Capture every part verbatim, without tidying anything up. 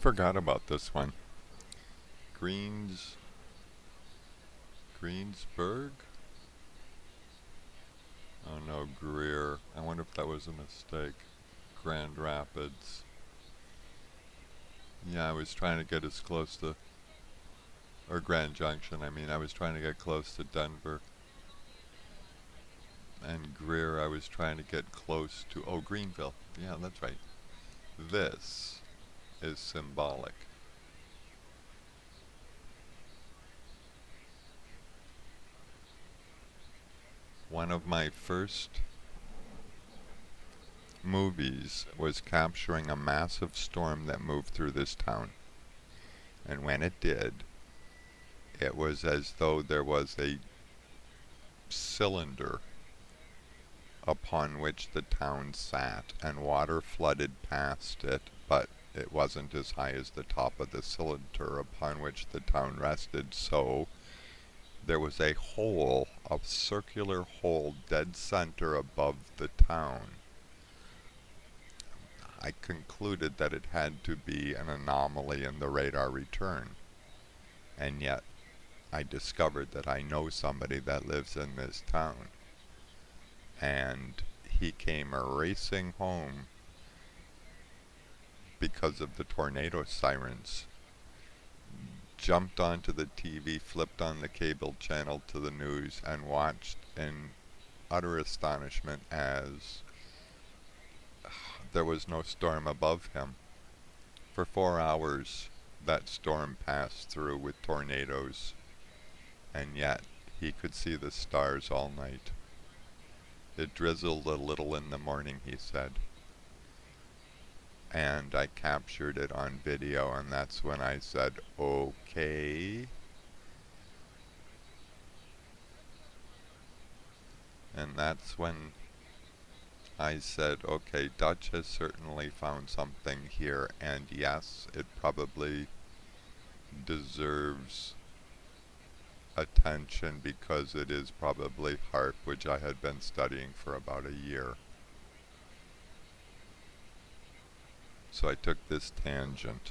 forgot about this one. Greens, Greensburg? Oh no, Greer. I wonder if that was a mistake. Grand Rapids. Yeah, I was trying to get as close to, or Grand Junction, I mean, I was trying to get close to Denver. And Greer, I was trying to get close to, oh, Greenville. Yeah, that's right. This is symbolic. One of my first movies was capturing a massive storm that moved through this town. And when it did, it was as though there was a cylinder upon which the town sat, and water flooded past it, but it wasn't as high as the top of the cylinder upon which the town rested, so there was a hole, a circular hole, dead center above the town. I concluded that it had to be an anomaly in the radar return, and yet I discovered that I know somebody that lives in this town. And he came racing home because of the tornado sirens, jumped onto the T V, flipped on the cable channel to the news, and watched in utter astonishment as uh, there was no storm above him. For four hours, that storm passed through with tornadoes, and yet he could see the stars all night. It drizzled a little in the morning, he said. And I captured it on video, and that's when I said, okay. And that's when I said, okay, Dutch has certainly found something here, and yes, it probably deserves attention because it is probably HAARP, which I had been studying for about a year. So I took this tangent.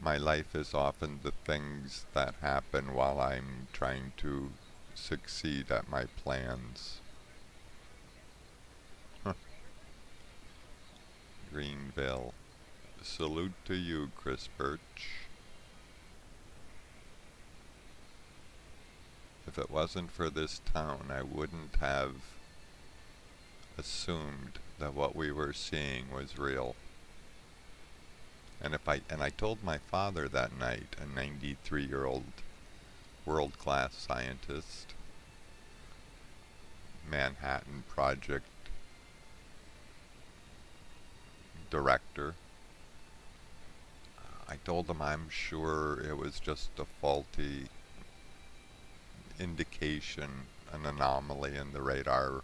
My life is often the things that happen while I'm trying to succeed at my plans. Huh. Greenville. Salute to you, Chris Birch. If it wasn't for this town, I wouldn't have assumed that what we were seeing was real. And if I and I told my father that night, a ninety-three-year-old world-class scientist, Manhattan Project director, I told him I'm sure it was just a faulty indication, an anomaly in the radar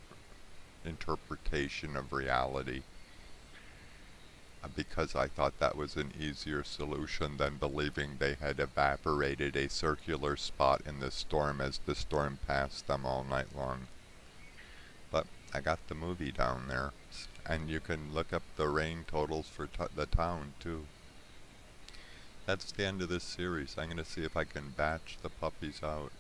interpretation of reality, because I thought that was an easier solution than believing they had evaporated a circular spot in the storm as the storm passed them all night long. But I got the movie down there, and you can look up the rain totals for t the town too. That's the end of this series. I'm going to see if I can batch the puppies out.